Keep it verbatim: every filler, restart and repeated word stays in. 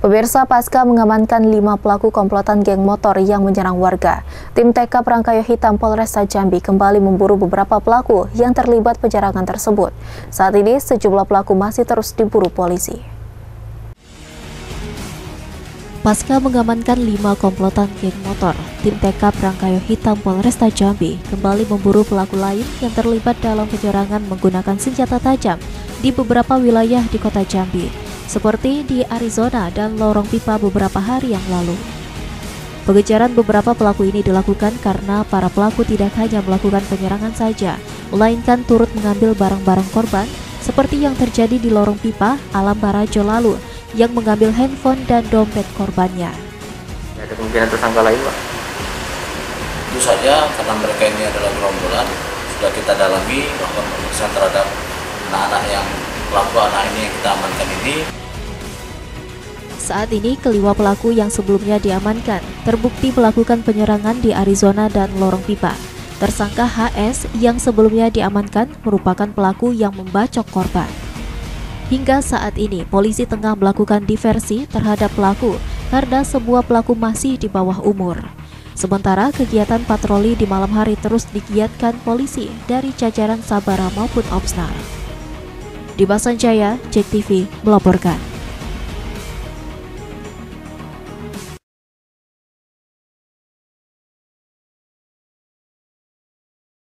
Pemirsa, pasca mengamankan lima pelaku komplotan geng motor yang menyerang warga, tim T K Perangkayo Hitam Polresta Jambi kembali memburu beberapa pelaku yang terlibat penyerangan tersebut. Saat ini, sejumlah pelaku masih terus diburu polisi. Pasca mengamankan lima komplotan geng motor, tim T K Perangkayo Hitam Polresta Jambi kembali memburu pelaku lain yang terlibat dalam penyerangan menggunakan senjata tajam di beberapa wilayah di Kota Jambi, seperti di Arizona dan lorong pipa beberapa hari yang lalu. Pengejaran beberapa pelaku ini dilakukan karena para pelaku tidak hanya melakukan penyerangan saja, melainkan turut mengambil barang-barang korban seperti yang terjadi di lorong pipa Alam Barajo lalu yang mengambil handphone dan dompet korbannya. Ada kemungkinan tersangka lain, Pak? Itu saja, karena mereka ini adalah gerombolan, sudah kita dalami bahwa pemeriksaan terhadap anak-anak yang pelaku anak ini yang kita amankan ini. Saat ini kelima pelaku yang sebelumnya diamankan terbukti melakukan penyerangan di Arizona dan lorong pipa. Tersangka H S yang sebelumnya diamankan merupakan pelaku yang membacok korban. Hingga saat ini polisi tengah melakukan diversi terhadap pelaku karena semua pelaku masih di bawah umur. Sementara kegiatan patroli di malam hari terus digiatkan polisi dari jajaran Sabara maupun Opsnal. Di Basanjaya, J E K T V melaporkan.